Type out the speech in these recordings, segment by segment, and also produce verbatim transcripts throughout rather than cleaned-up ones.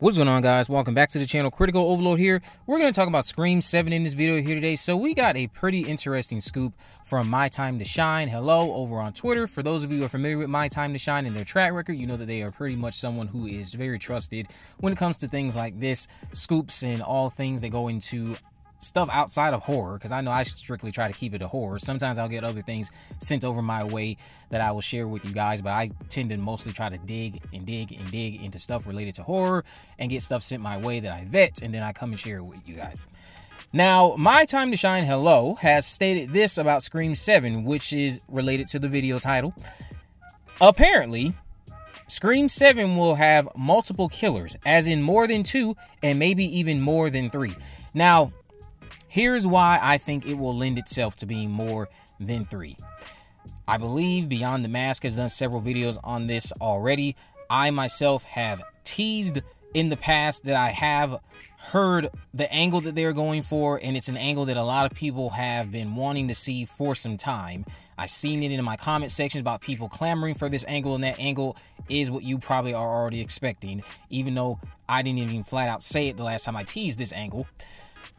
What's going on, guys? Welcome back to the channel. Critical Overload here. We're going to talk about Scream seven in this video here today. So we got a pretty interesting scoop from My Time to Shine Hello over on Twitter. For those of you who are familiar with My Time to Shine and their track record, you know that they are pretty much someone who is very trusted when it comes to things like this, scoops and all things that go into stuff outside of horror, because I know I strictly try to keep it a horror. Sometimes I'll get other things sent over my way that I will share with you guys, but I tend to mostly try to dig and dig and dig into stuff related to horror and get stuff sent my way that I vet, and then I come and share it with you guys. Now, My Time to Shine Hello has stated this about Scream seven, which is related to the video title. Apparently, Scream seven will have multiple killers, as in more than two and maybe even more than three. Now, here's why I think it will lend itself to being more than three. I believe Beyond the Mask has done several videos on this already. I myself have teased in the past that I have heard the angle that they're going for, and it's an angle that a lot of people have been wanting to see for some time. I've seen it in my comment sections about people clamoring for this angle, and that angle is what you probably are already expecting, even though I didn't even flat out say it the last time I teased this angle.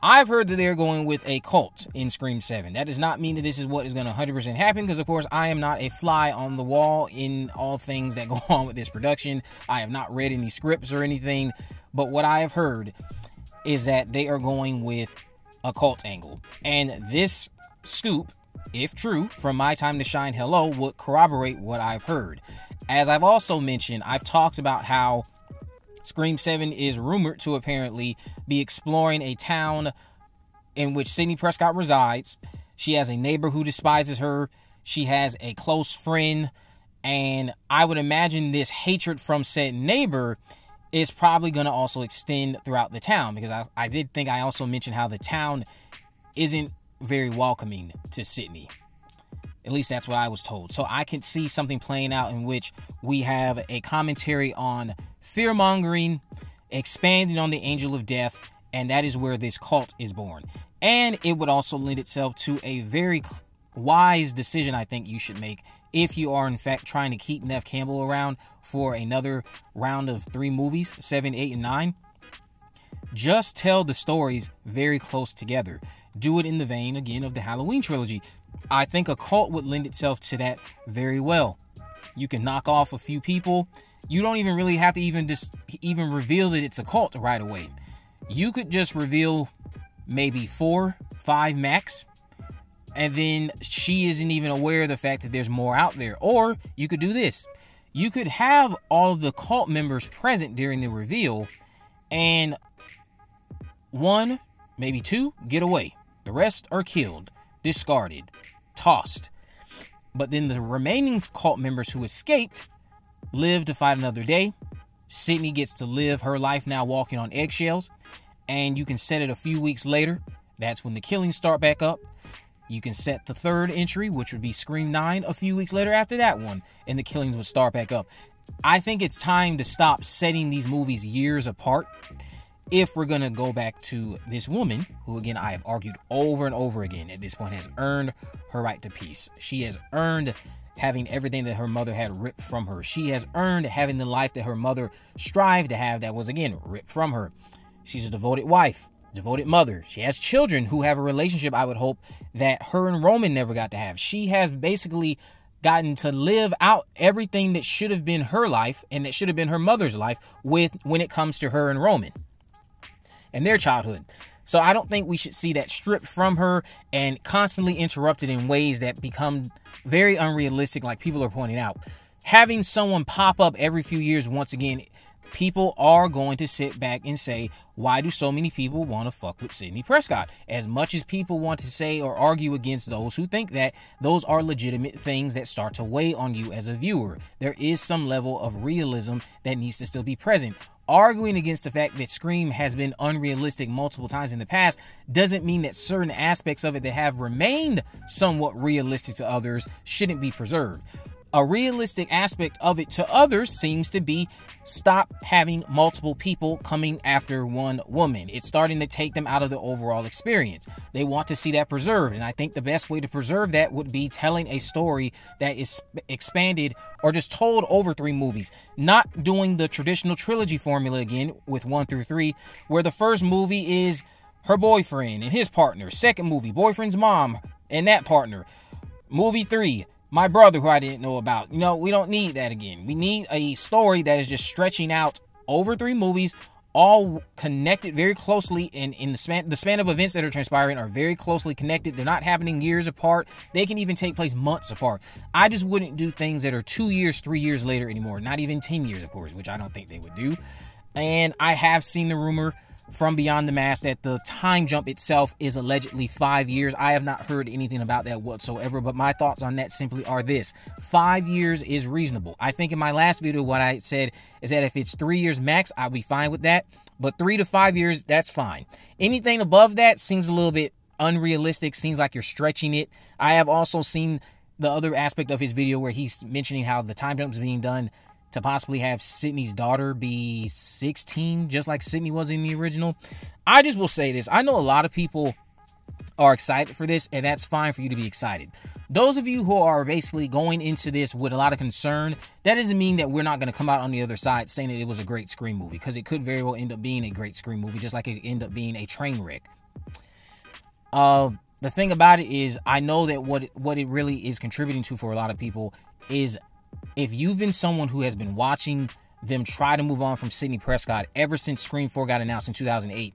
I've heard that they're going with a cult in Scream seven. That does not mean that this is what is going to one hundred percent happen, because, of course, I am not a fly on the wall in all things that go on with this production. I have not read any scripts or anything, but what I have heard is that they are going with a cult angle. And this scoop, if true, from My Time to Shine Hello, would corroborate what I've heard. As I've also mentioned, I've talked about how Scream seven is rumored to apparently be exploring a town in which Sidney Prescott resides. She has a neighbor who despises her. She has a close friend. And I would imagine this hatred from said neighbor is probably going to also extend throughout the town, because I, I did think I also mentioned how the town isn't very welcoming to Sidney. At least that's what I was told. So I can see something playing out in which we have a commentary on fear-mongering, expanding on the angel of death, and that is where this cult is born. And it would also lend itself to a very wise decision I think you should make if you are, in fact, trying to keep Neve Campbell around for another round of three movies, seven, eight, and nine. Just tell the stories very close together. Do it in the vein, again, of the Halloween trilogy. I think a cult would lend itself to that very well. You can knock off a few people. You don't even really have to even just even reveal that it's a cult right away. You could just reveal maybe four, five max, and then she isn't even aware of the fact that there's more out there. Or you could do this. You could have all of the cult members present during the reveal, and one, maybe two, get away. The rest are killed, discarded, tossed. But then the remaining cult members who escaped live to fight another day. Sidney gets to live her life now walking on eggshells, and you can set it a few weeks later. That's when the killings start back up. You can set the third entry, which would be Scream nine, a few weeks later after that one, and the killings would start back up. I think it's time to stop setting these movies years apart if we're going to go back to this woman who, again, I have argued over and over again at this point, has earned her right to peace. She has earned having everything that her mother had ripped from her. She has earned having the life that her mother strived to have that was, again, ripped from her. She's a devoted wife, devoted mother. She has children who have a relationship, I would hope, that her and Roman never got to have. She has basically gotten to live out everything that should have been her life and that should have been her mother's life with when it comes to her and Roman and their childhood. So I don't think we should see that stripped from her and constantly interrupted in ways that become very unrealistic, like people are pointing out. Having someone pop up every few years, once again, people are going to sit back and say, why do so many people want to fuck with Sidney Prescott? As much as people want to say or argue against those who think that, those are legitimate things that start to weigh on you as a viewer. There is some level of realism that needs to still be present. Arguing against the fact that Scream has been unrealistic multiple times in the past doesn't mean that certain aspects of it that have remained somewhat realistic to others shouldn't be preserved. a realistic aspect of it to others seems to be stop having multiple people coming after one woman. It's starting to take them out of the overall experience. They want to see that preserved, and I think the best way to preserve that would be telling a story that is expanded or just told over three movies, not doing the traditional trilogy formula again with one through three, where the first movie is her boyfriend and his partner, second movie, boyfriend's mom and that partner, movie three, my brother who I didn't know about. You know, we don't need that again. We need a story that is just stretching out over three movies, all connected very closely, and in, in the span the span of events that are transpiring are very closely connected. They're not happening years apart. They can even take place months apart. I just wouldn't do things that are two years, three years later anymore. Not even ten years, of course, which I don't think they would do. And I have seen the rumor from Beyond the Mask that the time jump itself is allegedly five years. I have not heard anything about that whatsoever, but my thoughts on that simply are this. Five years is reasonable. I think in my last video, what I said is that if it's three years max, I'll be fine with that. But three to five years, that's fine. Anything above that seems a little bit unrealistic, seems like you're stretching it. I have also seen the other aspect of his video where he's mentioning how the time jump is being done to possibly have Sidney's daughter be sixteen, just like Sidney was in the original. I just will say this. I know a lot of people are excited for this, and that's fine for you to be excited. Those of you who are basically going into this with a lot of concern, that doesn't mean that we're not going to come out on the other side saying that it was a great Scream movie, because it could very well end up being a great Scream movie, just like it ended up being a train wreck. Uh, the thing about it is, I know that what, what it really is contributing to for a lot of people is, if you've been someone who has been watching them try to move on from Sidney Prescott ever since Scream four got announced in two thousand eight,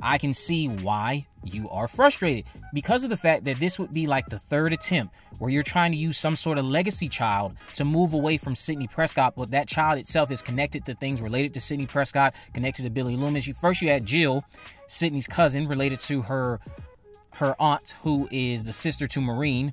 I can see why you are frustrated, because of the fact that this would be like the third attempt where you're trying to use some sort of legacy child to move away from Sidney Prescott, but that child itself is connected to things related to Sidney Prescott, connected to Billy Loomis. You, first you had Jill, Sidney's cousin, related to her, her aunt, who is the sister to Maureen,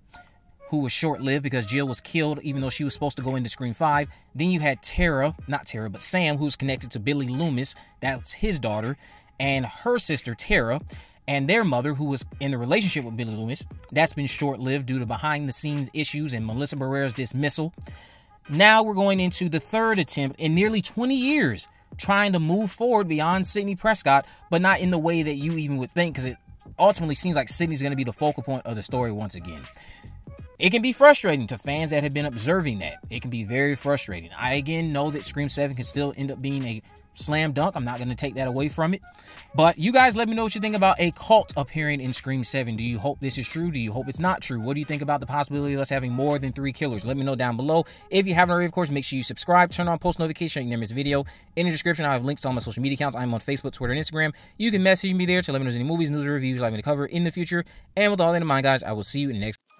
who was short-lived because Jill was killed even though she was supposed to go into Scream five. Then you had Tara, not Tara, but Sam, who's connected to Billy Loomis. That's his daughter. And her sister, Tara, and their mother, who was in the relationship with Billy Loomis. That's been short-lived due to behind-the-scenes issues and Melissa Barrera's dismissal. Now we're going into the third attempt in nearly twenty years trying to move forward beyond Sidney Prescott, but not in the way that you even would think, because it ultimately seems like Sidney's going to be the focal point of the story once again. It can be frustrating to fans that have been observing that. It can be very frustrating. I, again, know that Scream seven can still end up being a slam dunk. I'm not going to take that away from it. But you guys let me know what you think about a cult appearing in Scream seven. Do you hope this is true? Do you hope it's not true? What do you think about the possibility of us having more than three killers? Let me know down below. If you haven't already, of course, make sure you subscribe, turn on post notifications so you never miss a video. In the description, I have links to all my social media accounts. I'm on Facebook, Twitter, and Instagram. You can message me there to let me know any movies, news, or reviews you'd like me to cover in the future. And with all that in mind, guys, I will see you in the next